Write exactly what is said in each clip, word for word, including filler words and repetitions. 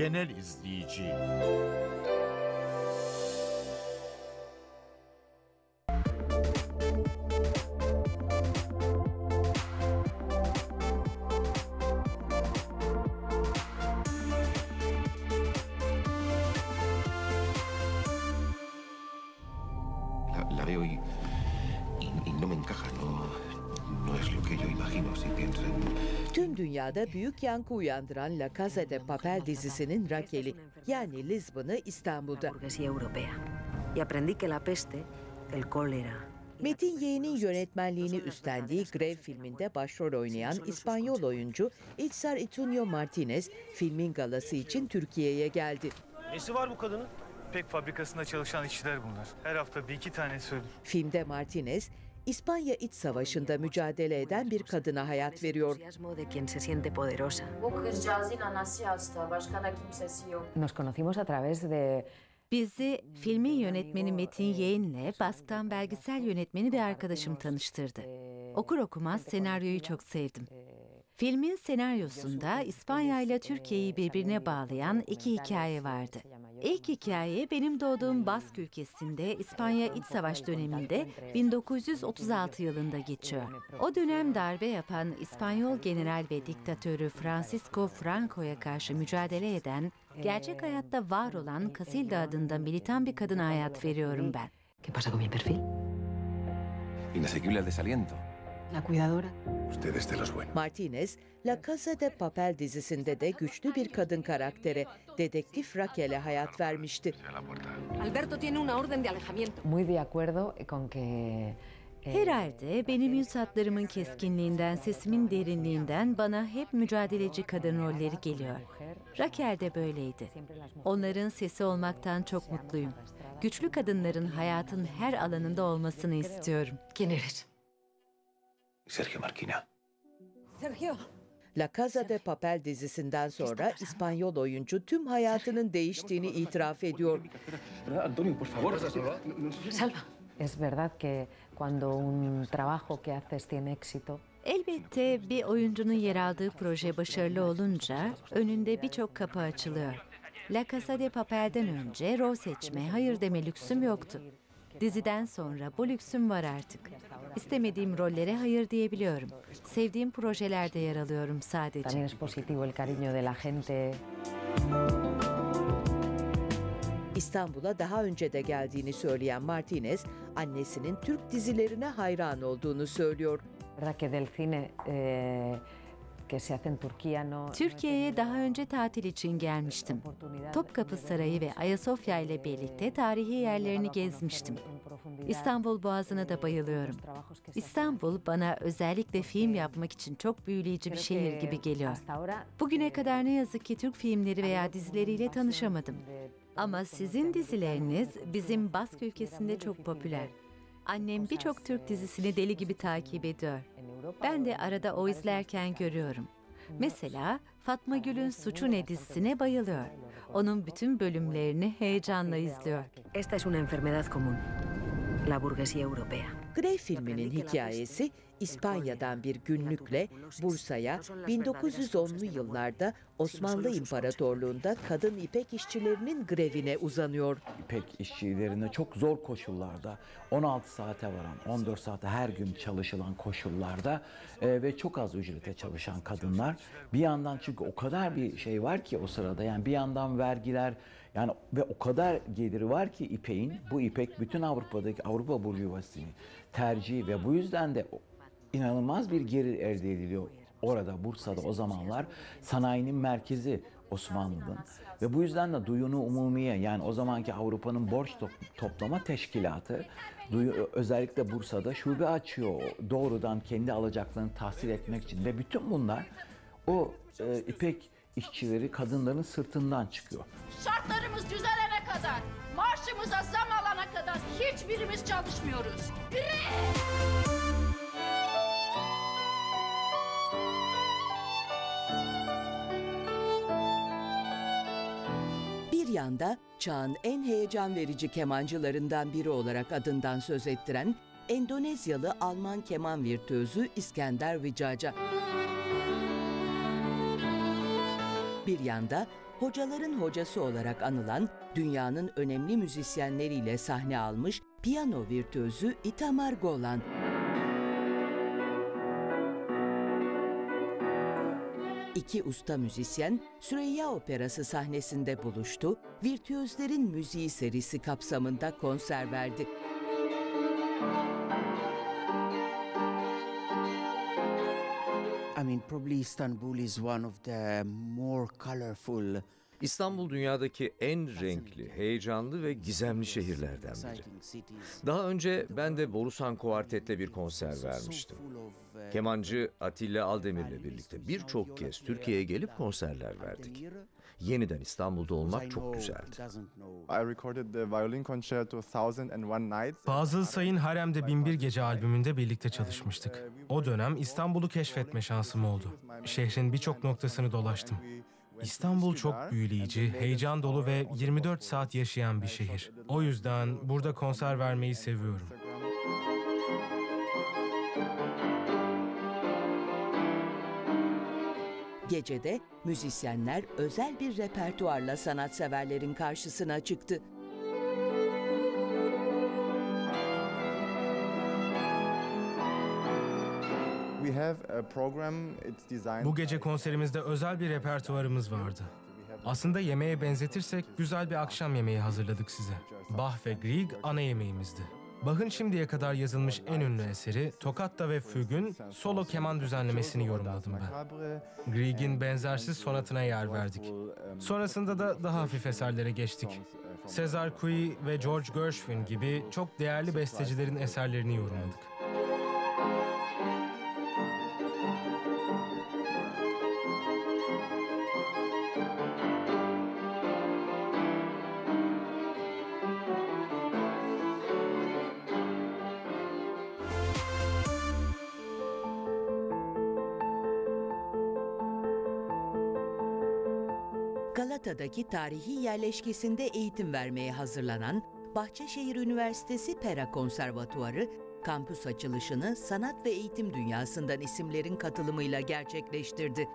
genel izleyici. Tüm dünyada büyük yankı uyandıran La Casa de Papel dizisinin Rakel'i, yani Lisbon'u İstanbul'da. Metin Yeğen'in yönetmenliğini üstlendiği Grev filminde başrol oynayan İspanyol oyuncu Itzar Itunio Martinez filmin galası için Türkiye'ye geldi. Nesi var bu kadının? Pek fabrikasında çalışan işçiler bunlar. Her hafta bir iki tanesi ölür. Filmde Martinez, İspanya İç Savaşı'nda mücadele eden bir kadına hayat veriyor. Bizi filmin yönetmeni Metin Yeğen'le Bask'tan belgesel yönetmeni bir arkadaşım tanıştırdı. Okur okumaz senaryoyu çok sevdim. Filmin senaryosunda İspanya ile Türkiye'yi birbirine bağlayan iki hikaye vardı. İlk hikaye benim doğduğum Bask ülkesinde İspanya İç Savaş döneminde bin dokuz yüz otuz altı yılında geçiyor. O dönem darbe yapan İspanyol general ve diktatörü Francisco Franco'ya karşı mücadele eden, gerçek hayatta var olan Casilda adında militan bir kadına hayat veriyorum ben. ¿Qué pasa con mi perfil? Inasequible al desaliento. La cuidadora. Martinez, La Casa de Papel dizisinde de güçlü bir kadın karaktere, dedektif Raquel'e hayat vermişti. Herhalde benim yüz hatlarımın keskinliğinden, sesimin derinliğinden bana hep mücadeleci kadın rolleri geliyor. Raquel de böyleydi. Onların sesi olmaktan çok mutluyum. Güçlü kadınların hayatın her alanında olmasını istiyorum. Generiz. Sergio Marquina. Sergio. La Casa de Papel dizisinden sonra İspanyol oyuncu tüm hayatının değiştiğini itiraf ediyor. Antonio, por favor. Salva. Es verdad que cuando un trabajo que haces tiene éxito. Elbette bir oyuncunun yer aldığı proje başarılı olunca önünde birçok kapı açılıyor. La Casa de Papel'den önce rol seçme, hayır deme lüksüm yoktu. Diziden sonra bu lüksüm var artık. İstemediğim rollere hayır diyebiliyorum. Sevdiğim projelerde yer alıyorum sadece. İstanbul'a daha önce de geldiğini söyleyen Martinez, annesinin Türk dizilerine hayran olduğunu söylüyor. Türkiye'ye daha önce tatil için gelmiştim. Topkapı Sarayı ve Ayasofya ile birlikte tarihi yerlerini gezmiştim. İstanbul Boğazı'na da bayılıyorum. İstanbul bana özellikle film yapmak için çok büyüleyici bir şehir gibi geliyor. Bugüne kadar ne yazık ki Türk filmleri veya dizileriyle tanışamadım. Ama sizin dizileriniz bizim Bask ülkesinde çok popüler. Annem birçok Türk dizisini deli gibi takip ediyor. Ben de arada o izlerken görüyorum. Mesela Fatmagül'ün Suçu Ne dizisine bayılıyor. Onun bütün bölümlerini heyecanla izliyor. Esta es una enfermedad común. La burguesía europea. Grieg filminin hikayesi İspanya'dan bir günlükle Bursa'ya bin dokuz yüz onlu yıllarda Osmanlı İmparatorluğu'nda kadın ipek işçilerinin grevine uzanıyor. İpek işçilerine çok zor koşullarda, on altı saate varan, on dört saate her gün çalışılan koşullarda e, ve çok az ücrete çalışan kadınlar. Bir yandan çünkü o kadar bir şey var ki o sırada, yani bir yandan vergiler, yani ve o kadar geliri var ki ipeğin, bu ipek bütün Avrupa'daki Avrupa burjuvasını tercih ve bu yüzden de inanılmaz bir gelir elde ediliyor orada Bursa'da o zamanlar, sanayinin merkezi Osmanlı'nın ve bu yüzden de Duyun-u Umumiye, yani o zamanki Avrupa'nın borç to toplama teşkilatı özellikle Bursa'da şube açıyor doğrudan kendi alacaklarını tahsil etmek için ve bütün bunlar o e, ipek işçileri kadınların sırtından çıkıyor. Şartlarımız düzelene kadar, maaşımıza zam alana kadar hiçbirimiz çalışmıyoruz. Grieg! Bir yanda çağın en heyecan verici kemancılarından biri olarak adından söz ettiren Endonezyalı Alman keman virtüözü İskender Wicaja. Bir yanda hocaların hocası olarak anılan, dünyanın önemli müzisyenleriyle sahne almış piyano virtüözü İtamar Golan. İki usta müzisyen Süreyya Operası sahnesinde buluştu, Virtüözlerin Müziği serisi kapsamında konser verdi. I mean, probably Istanbul is one of the more colorful. İstanbul dünyadaki en renkli, heyecanlı ve gizemli şehirlerden biri. Daha önce ben de Borusan Kuartet'le bir konser vermiştim. Kemancı Atilla Aldemir'le birlikte birçok kez Türkiye'ye gelip konserler verdik. Yeniden İstanbul'da olmak çok güzeldi. Fazıl Say'ın Harem'de Bin Bir Gece albümünde birlikte çalışmıştık. O dönem İstanbul'u keşfetme şansım oldu. Şehrin birçok noktasını dolaştım. İstanbul çok büyüleyici, heyecan dolu ve yirmi dört saat yaşayan bir şehir. O yüzden burada konser vermeyi seviyorum. Gecede müzisyenler özel bir repertuarla sanatseverlerin karşısına çıktı. Bu gece konserimizde özel bir repertuarımız vardı. Aslında yemeğe benzetirsek güzel bir akşam yemeği hazırladık size. Bach ve Grieg ana yemeğimizdi. Bach'ın şimdiye kadar yazılmış en ünlü eseri Tokatta ve Fügün solo keman düzenlemesini yorumladım ben. Grieg'in benzersiz sonatına yer verdik. Sonrasında da daha hafif eserlere geçtik. César Cui ve George Gershwin gibi çok değerli bestecilerin eserlerini yorumladık. Galata'daki tarihi yerleşkesinde eğitim vermeye hazırlanan Bahçeşehir Üniversitesi Pera Konservatuarı, kampüs açılışını sanat ve eğitim dünyasından isimlerin katılımıyla gerçekleştirdi.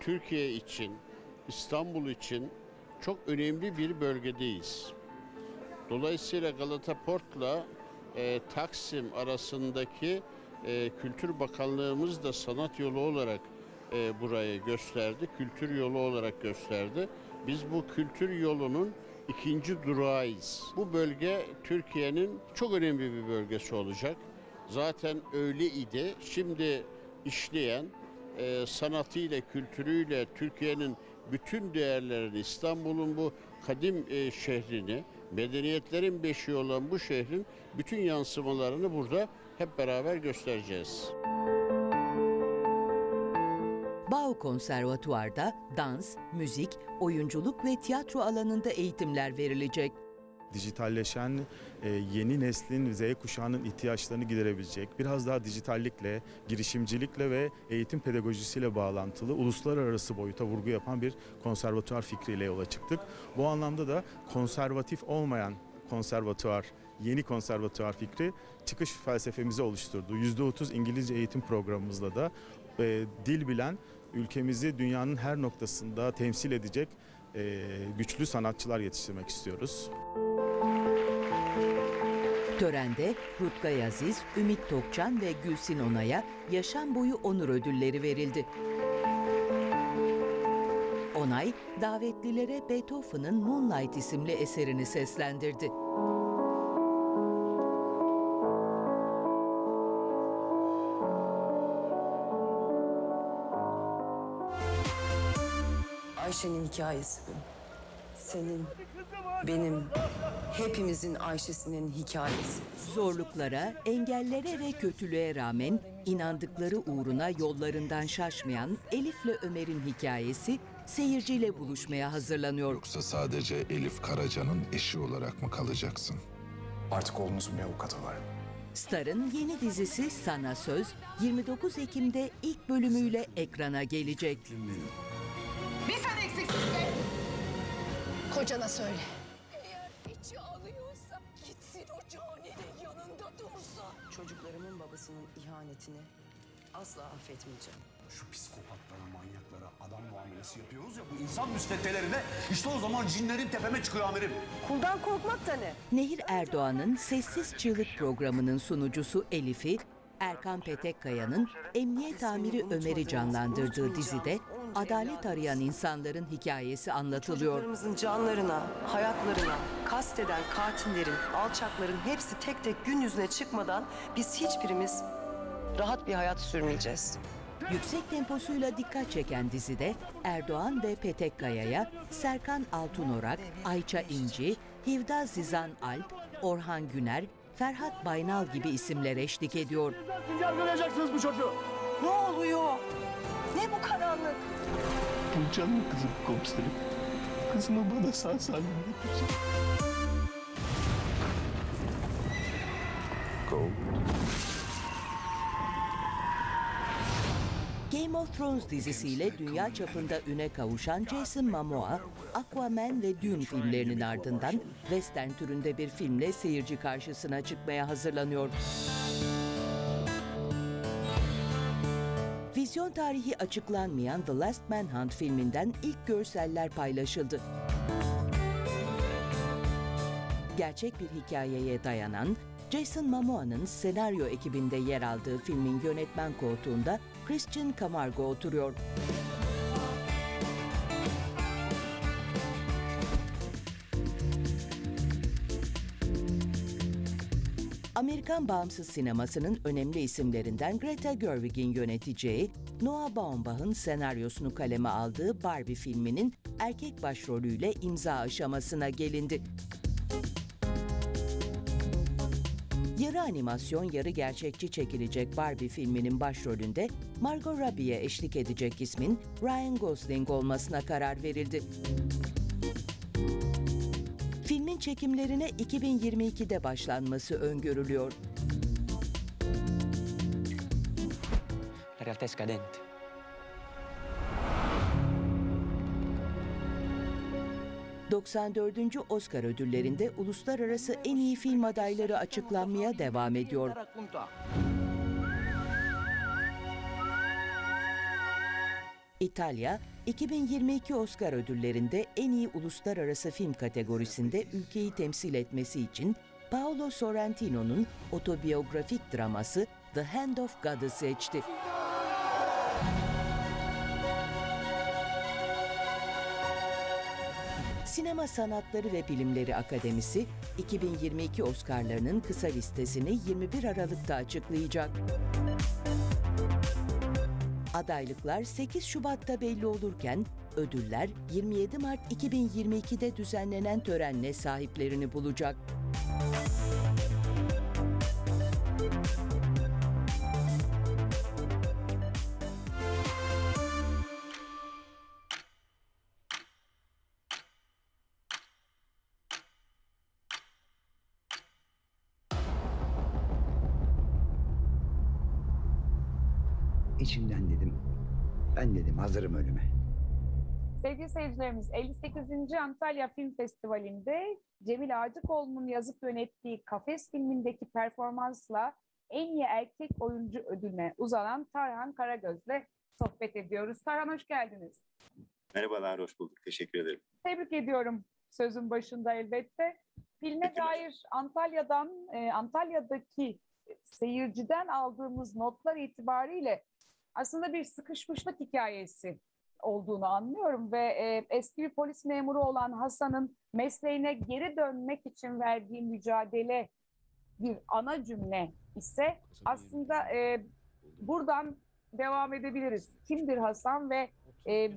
Türkiye için, İstanbul için çok önemli bir bölgedeyiz. Dolayısıyla Galata-Port'la e, Taksim arasındaki e, Kültür Bakanlığımız da sanat yolu olarak e, burayı gösterdi, kültür yolu olarak gösterdi. Biz bu kültür yolunun ikinci durağıyız. Bu bölge Türkiye'nin çok önemli bir bölgesi olacak. Zaten öyle idi. Şimdi işleyen, e, sanatıyla, kültürüyle Türkiye'nin bütün değerlerini, İstanbul'un bu kadim e, şehrini, medeniyetlerin beşiği olan bu şehrin bütün yansımalarını burada hep beraber göstereceğiz. Bau Konservatuvar'da dans, müzik, oyunculuk ve tiyatro alanında eğitimler verilecek. Dijitalleşen yeni neslin, Z kuşağının ihtiyaçlarını giderebilecek, biraz daha dijitallikle, girişimcilikle ve eğitim pedagojisiyle bağlantılı uluslararası boyuta vurgu yapan bir konservatuvar fikriyle yola çıktık. Bu anlamda da konservatif olmayan konservatuvar, yeni konservatuvar fikri çıkış felsefemizi oluşturdu. yüzde otuz İngilizce eğitim programımızla da e, dil bilen, ülkemizi dünyanın her noktasında temsil edecek e, güçlü sanatçılar yetiştirmek istiyoruz. Törende Rutkay Aziz, Ümit Tokcan ve Gülsin Onay'a yaşam boyu onur ödülleri verildi. Onay, davetlilere Beethoven'ın Moonlight isimli eserini seslendirdi. Ayşe'nin hikayesi bu. Senin, benim, hepimizin Ayşe'sinin hikayesi. Zorluklara, engellere ve kötülüğe rağmen inandıkları uğruna yollarından şaşmayan Elif'le Ömer'in hikayesi seyirciyle buluşmaya hazırlanıyor. Yoksa sadece Elif Karaca'nın eşi olarak mı kalacaksın? Artık oğlumuzun bir avukatı var. Star'ın yeni dizisi Sana Söz yirmi dokuz Ekim'de ilk bölümüyle ekrana gelecek. Bir sen eksiksin be. Kocana söyle. Eğer içi alıyorsa gitsin o caninin yanında dursun. Çocuklarımın babasının ihanetini asla affetmeyeceğim. Şu psikopatlara, manyaklara, adam muamelesi operası yapıyoruz ya bu insan müsveddelerine, işte o zaman cinlerin tepeme çıkıyor amirim. Kuldan korkmak da ne? Nehir Erdoğan'ın Sessiz Çığlık programının sunucusu Elif'i, Erkan Petekkaya'nın emniyet amiri Ömer'i canlandırdığı dizide adalet arayan insanların hikayesi anlatılıyor. Çocuklarımızın canlarına, hayatlarına kasteden katillerin, alçakların hepsi tek tek gün yüzüne çıkmadan biz hiçbirimiz rahat bir hayat sürmeyeceğiz. Yüksek temposuyla dikkat çeken dizide Erdoğan ve Petekkaya'ya Serkan Altunorak, Ayça İnci, Hivda Zizan Alp, Orhan Güner, Ferhat Baynal gibi isimler eşlik ediyor. Siz yargılayacaksınız bu çocuğu. Ne oluyor? Ne bu karanlık? Bu canım kızım komiserim. Kızımı bana sağ salim getirecek. Game of Thrones dizisiyle dünya çapında üne kavuşan Jason Momoa, Aquaman ve Dune filmlerinin ardından western türünde bir filmle seyirci karşısına çıkmaya hazırlanıyor. Vizyon tarihi açıklanmayan The Last Manhunt filminden ilk görseller paylaşıldı. Gerçek bir hikayeye dayanan, Jason Momoa'nın senaryo ekibinde yer aldığı filmin yönetmen koltuğunda Christian Camargo oturuyor. Amerikan bağımsız sinemasının önemli isimlerinden Greta Gerwig'in yöneteceği, Noah Baumbach'ın senaryosunu kaleme aldığı Barbie filminin erkek başrolüyle imza aşamasına gelindi. Yarı animasyon, yarı gerçekçi çekilecek Barbie filminin başrolünde Margot Robbie'ye eşlik edecek ismin Ryan Gosling olmasına karar verildi. Filmin çekimlerine iki bin yirmi iki'de başlanması öngörülüyor. La realtà è scadente. doksan dördüncü Oscar ödüllerinde uluslararası en iyi film adayları açıklanmaya devam ediyor. İtalya, iki bin yirmi iki Oscar ödüllerinde en iyi uluslararası film kategorisinde ülkeyi temsil etmesi için Paolo Sorrentino'nun otobiyografik draması The Hand of God'ı seçti. Sinema Sanatları ve Bilimleri Akademisi, iki bin yirmi iki Oscar'larının kısa listesini yirmi bir Aralık'ta açıklayacak. Adaylıklar sekiz Şubat'ta belli olurken, ödüller yirmi yedi Mart iki bin yirmi iki'de düzenlenen törenle sahiplerini bulacak. İçimden dedim, ben dedim hazırım ölüme. Sevgili seyircilerimiz, elli sekizinci Antalya Film Festivali'nde Cemil Acıkoğlu'nun yazıp yönettiği Kafes filmindeki performansla en iyi erkek oyuncu ödülüne uzanan Tarhan Karagöz'le sohbet ediyoruz. Tarhan, hoş geldiniz. Merhabalar, hoş bulduk. Teşekkür ederim. Tebrik ediyorum sözün başında elbette. Filme Peki dair mi? Antalya'dan, Antalya'daki seyirciden aldığımız notlar itibariyle aslında bir sıkışmışlık hikayesi olduğunu anlıyorum ve e, eski bir polis memuru olan Hasan'ın mesleğine geri dönmek için verdiği mücadele bir ana cümle ise aslında e, buradan devam edebiliriz. Kimdir Hasan ve e,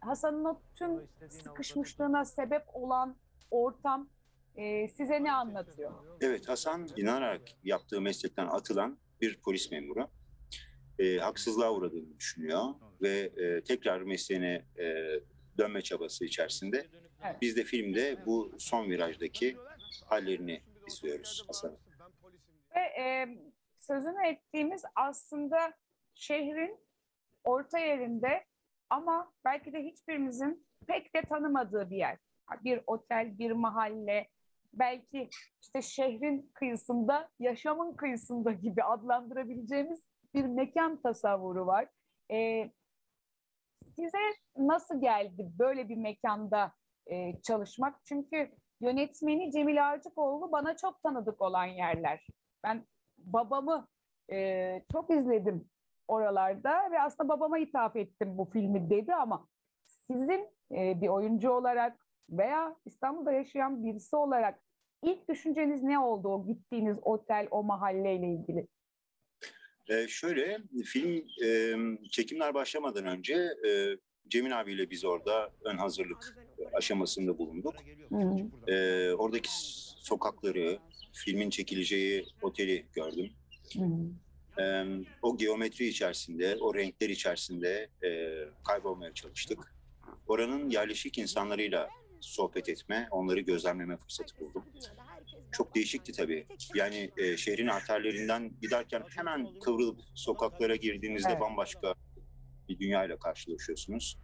Hasan'ın o tüm sıkışmışlığına sebep olan ortam e, size ne anlatıyor? Evet, Hasan inanarak yaptığı meslekten atılan bir polis memuru. E, haksızlığa uğradığını düşünüyor ve e, tekrar mesleğine e, dönme çabası içerisinde. Evet. Biz de filmde bu son virajdaki hallerini izliyoruz Hasan'ın. Ve e, sözünü ettiğimiz aslında şehrin orta yerinde ama belki de hiçbirimizin pek de tanımadığı bir yer. Bir otel, bir mahalle, belki işte şehrin kıyısında, yaşamın kıyısında gibi adlandırabileceğimiz bir mekan tasavvuru var. Ee, Size nasıl geldi böyle bir mekanda e, çalışmak? Çünkü yönetmeni Cemil Arcıkoğlu bana çok tanıdık olan yerler. Ben babamı e, çok izledim oralarda ve aslında babama hitap ettim bu filmi dedi, ama sizin e, bir oyuncu olarak veya İstanbul'da yaşayan birisi olarak ilk düşünceniz ne oldu o gittiğiniz otel, o mahalleyle ilgili? Ee, şöyle, film e, çekimler başlamadan önce e, Cemil abiyle biz orada ön hazırlık aşamasında bulunduk. E, oradaki sokakları, filmin çekileceği oteli gördüm. E, o geometri içerisinde, o renkler içerisinde e, kaybolmaya çalıştık. Oranın yerleşik insanlarıyla sohbet etme, onları gözlemleme fırsatı buldum. Çok değişikti tabii. Yani e, şehrin arterlerinden giderken hemen kıvrılıp sokaklara girdiğinizde evet, bambaşka bir dünyayla karşılaşıyorsunuz.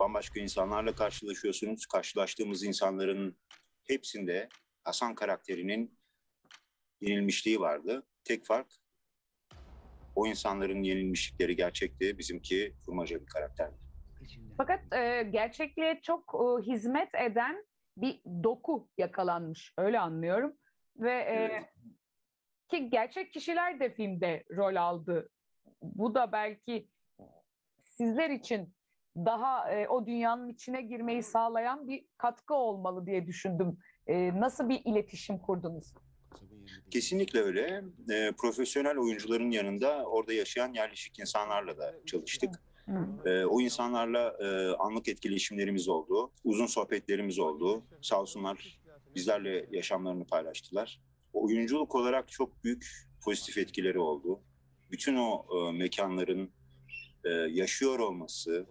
Bambaşka insanlarla karşılaşıyorsunuz. Karşılaştığımız insanların hepsinde Hasan karakterinin yenilmişliği vardı. Tek fark, o insanların yenilmişlikleri gerçekti, bizimki kurmaca bir karakterdi. Fakat e, gerçekliğe çok e, hizmet eden bir doku yakalanmış, öyle anlıyorum. Ve e, ki gerçek kişiler de filmde rol aldı. Bu da belki sizler için daha e, o dünyanın içine girmeyi sağlayan bir katkı olmalı diye düşündüm. E, nasıl bir iletişim kurdunuz? Kesinlikle öyle. E, profesyonel oyuncuların yanında orada yaşayan yerleşik insanlarla da çalıştık. Hı. Ee, o insanlarla e, anlık etkileşimlerimiz oldu, uzun sohbetlerimiz oldu. Sağ olsunlar bizlerle yaşamlarını paylaştılar. Oyunculuk olarak çok büyük pozitif etkileri oldu. Bütün o e, mekanların e, yaşıyor olması,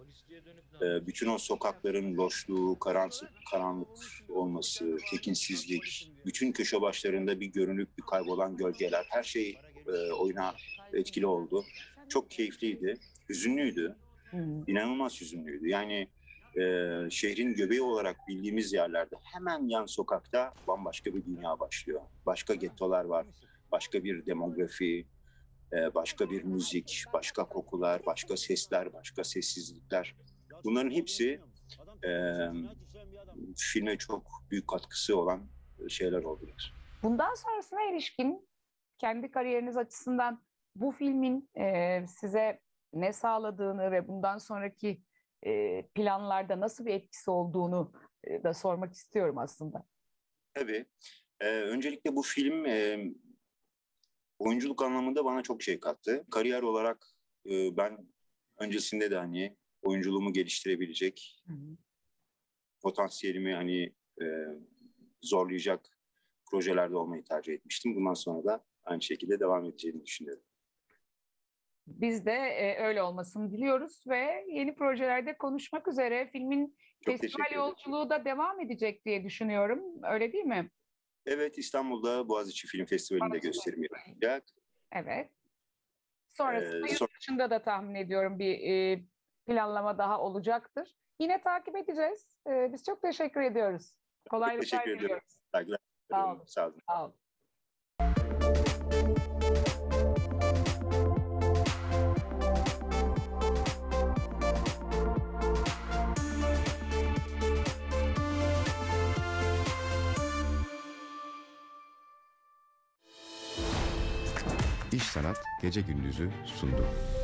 e, bütün o sokakların loşluğu, karanlık, karanlık olması, tekinsizlik, bütün köşe başlarında bir görünüp bir kaybolan gölgeler, her şey e, oyuna etkili oldu. Çok keyifliydi, hüzünlüydü. İnanılmaz hüzünlüydü. Yani e, şehrin göbeği olarak bildiğimiz yerlerde hemen yan sokakta bambaşka bir dünya başlıyor. Başka gettolar var, başka bir demografi, e, başka bir müzik, başka kokular, başka sesler, başka sessizlikler. Bunların hepsi e, filme çok büyük katkısı olan şeyler oldular. Bundan sonrasına ilişkin kendi kariyeriniz açısından bu filmin e, size ne sağladığını ve bundan sonraki planlarda nasıl bir etkisi olduğunu da sormak istiyorum aslında. Tabii. Ee, öncelikle bu film e, oyunculuk anlamında bana çok şey kattı. Kariyer olarak e, ben öncesinde de hani oyunculuğumu geliştirebilecek, hı hı, potansiyelimi hani e, zorlayacak projelerde olmayı tercih etmiştim. Bundan sonra da aynı şekilde devam edeceğini düşünüyorum. Biz de e, öyle olmasını diliyoruz ve yeni projelerde konuşmak üzere. Filmin çok festival yolculuğu da devam edecek diye düşünüyorum. Öyle değil mi? Evet, İstanbul'da Boğaziçi Film Festivali'nde gösterim yapacak. Evet. Sonrasında ee, yurt dışında son... da tahmin ediyorum bir e, planlama daha olacaktır. Yine takip edeceğiz. E, biz çok teşekkür ediyoruz. Kolaylıklar diliyoruz. Saygılar. Sağ olun. Sağ olun. Sağ olun. İş Sanat Gece Gündüzü sundu.